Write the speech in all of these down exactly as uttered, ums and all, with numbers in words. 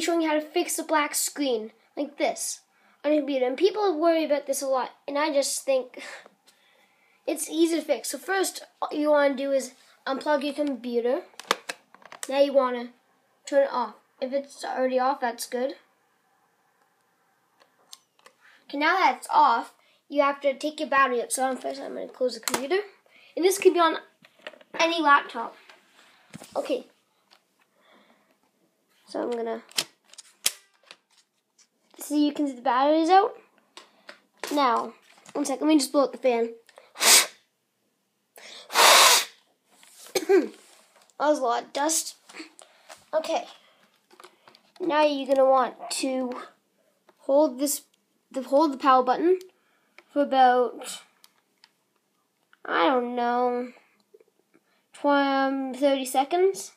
be showing you how to fix the black screen like this on your computer. And people worry about this a lot, and I just think it's easy to fix. So first, all you want to do is unplug your computer. Now you want to turn it off. If it's already off, that's good. Okay, now that it's off, you have to take your battery up. So first, I'm going to close the computer. And this could be on any laptop. Okay. So I'm going to... See, you can see the battery's out. Now, one sec, let me just blow out the fan. That was a lot of dust. Okay. Now you're going to want to hold this, the, hold the power button for about, I don't know, twenty, thirty seconds.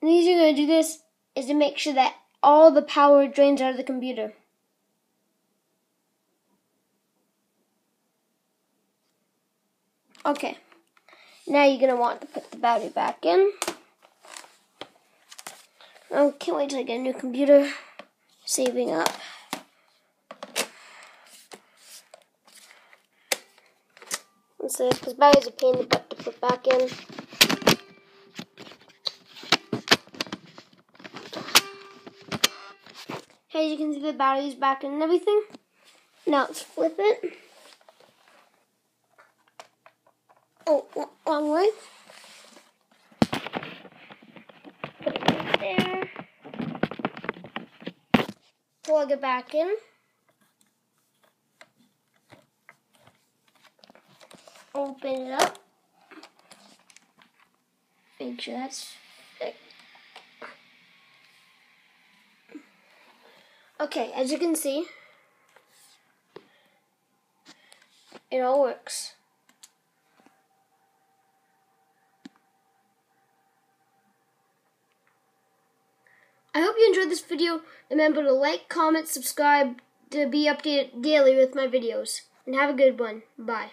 And the reason you're going to do this is to make sure that all the power drains out of the computer. Okay. Now you're going to want to put the battery back in. I can't wait till I get a new computer. Saving up. Let's see, because batteries are a pain in the butt to put back in. As you can see, the battery's back in and everything. Now let's flip it. Oh, wrong way. There. Plug it back in. Open it up. Make sure that's thick. Okay, as you can see, it all works. I hope you enjoyed this video. Remember to like, comment, subscribe to be updated daily with my videos. And have a good one. Bye.